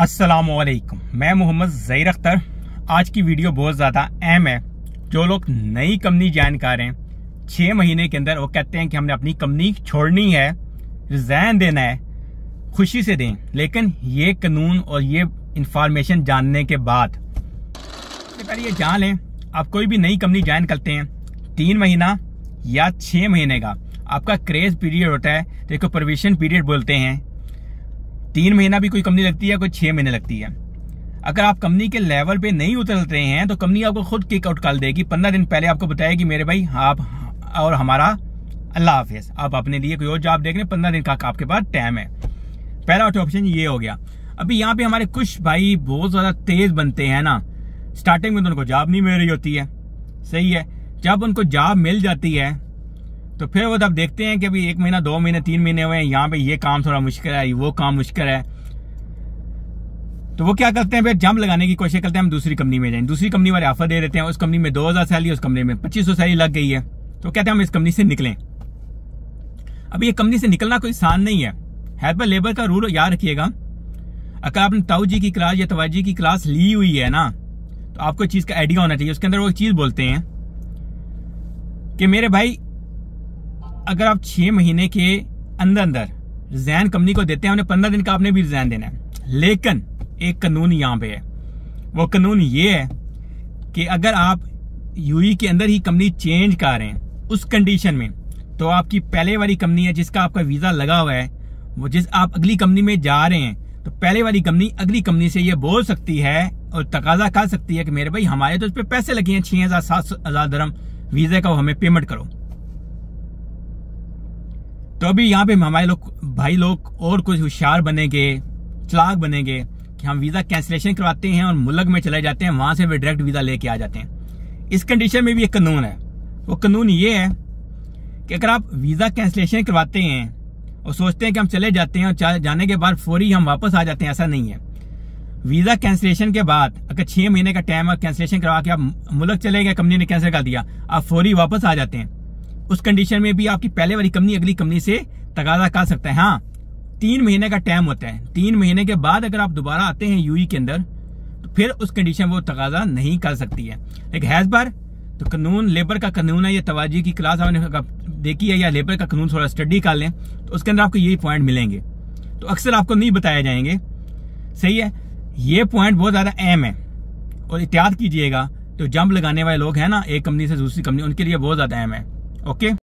अस्सलामुअलैकुम, मैं मोहम्मद ज़हीर अख्तर। आज की वीडियो बहुत ज़्यादा अहम है। जो लोग नई कंपनी ज्वाइन कर रहे हैं, 6 महीने के अंदर वो कहते हैं कि हमने अपनी कंपनी छोड़नी है, रिज़ाइन देना है, खुशी से दें। लेकिन ये कानून और ये इंफॉर्मेशन जानने के बाद पहले ये जान लें, आप कोई भी नई कंपनी ज्वाइन करते हैं 3 महीना या 6 महीने का आपका क्रेज पीरियड होता है, देखो प्रोविजन पीरियड बोलते हैं। 3 महीना भी कोई कंपनी लगती है, कोई 6 महीने लगती है। अगर आप कंपनी के लेवल पे नहीं उतरते हैं तो कंपनी आपको खुद किक आउट कर देगी। 15 दिन पहले आपको बताएगी मेरे भाई आप और हमारा अल्लाह हाफिज, आप अपने लिए कोई और जॉब देख रहे हैं, 15 दिन का आपके पास टाइम है। पहला ऑप्शन ये हो गया। अभी यहाँ पे हमारे कुछ भाई बहुत ज्यादा तेज बनते हैं ना, स्टार्टिंग में तो उनको जॉब नहीं मिल रही होती है, सही है। जब उनको जॉब मिल जाती है तो फिर वो तब देखते हैं कि अभी 1 महीना 2 महीने 3 महीने हुए हैं, यहाँ पे ये काम थोड़ा मुश्किल है, वो काम मुश्किल है, तो वो क्या करते हैं फिर जंप लगाने की कोशिश करते हैं, हम दूसरी कंपनी में जाएं। दूसरी कंपनी वाले ऑफर दे देते हैं, उस कंपनी में 2000 सैलरी, उस कंपनी में 2500 सैलरी लग गई है, तो कहते हैं हम इस कंपनी से निकलें। अभी ये कंपनी से निकलना कोई आसान नहीं है। हेल्पर लेबर का रूल याद रखिएगा। अगर आपने ताऊ जी की क्लास या तवाजी की क्लास ली हुई है ना, तो आपको इस चीज का आइडिया होना चाहिए। उसके अंदर वो एक चीज बोलते हैं कि मेरे भाई अगर आप 6 महीने के अंदर अंदर रिजाइन कंपनी को देते हैं, उन्हें 15 दिन का आपने भी रिजाइन देना है। लेकिन एक कानून यहाँ पे है, वो कानून ये है कि अगर आप यूएई के अंदर ही कंपनी चेंज कर रहे हैं उस कंडीशन में, तो आपकी पहले वाली कंपनी है जिसका आपका वीजा लगा हुआ है, वो जिस आप अगली कंपनी में जा रहे हैं, तो पहले वाली कंपनी अगली कंपनी से ये बोल सकती है और तकाजा कर सकती है कि मेरे भाई हमारे तो उस पर पैसे लगे हैं 6000 से 7000 दरहम वीजा का, वो हमें पेमेंट करो। तो अभी यहाँ पे हमारे लोग भाई लोग और कुछ होशियार बनेंगे, चालाक बनेंगे कि हम वीजा कैंसिलेशन करवाते हैं और मुल्क में चले जाते हैं, वहां से वे डायरेक्ट वीजा लेके आ जाते हैं। इस कंडीशन में भी एक कानून है। वो कानून ये है कि अगर आप वीजा कैंसिलेशन करवाते हैं और सोचते हैं कि हम चले जाते हैं और जाने के बाद फौरी हम वापस आ जाते हैं, ऐसा नहीं है। वीजा कैंसिलेशन के बाद अगर 6 महीने का टाइम है, कैंसिलेशन करवा के आप मुल्क चले गए, कंपनी ने कैंसिल कर दिया, आप फौरी वापस आ जाते हैं, उस कंडीशन में भी आपकी पहले वाली कंपनी अगली कंपनी से तकाजा कर सकता है। हाँ, 3 महीने का टाइम होता है। 3 महीने के बाद अगर आप दोबारा आते हैं यूएई के अंदर, तो फिर उस कंडीशन में वो तकाजा नहीं कर सकती है। लेकिन हैज बार तो कानून लेबर का कानून है, ये तवाजी की क्लास आपने देखी है या लेबर का कानून थोड़ा स्टडी कर लें तो उसके अंदर आपको यही पॉइंट मिलेंगे, तो अक्सर आपको नहीं बताए जाएंगे, सही है। ये पॉइंट बहुत ज़्यादा अहम है और एहतियात कीजिएगा। तो जंप लगाने वाले लोग हैं ना, एक कंपनी से दूसरी कंपनी, उनके लिए बहुत ज़्यादा अहम है। ओके।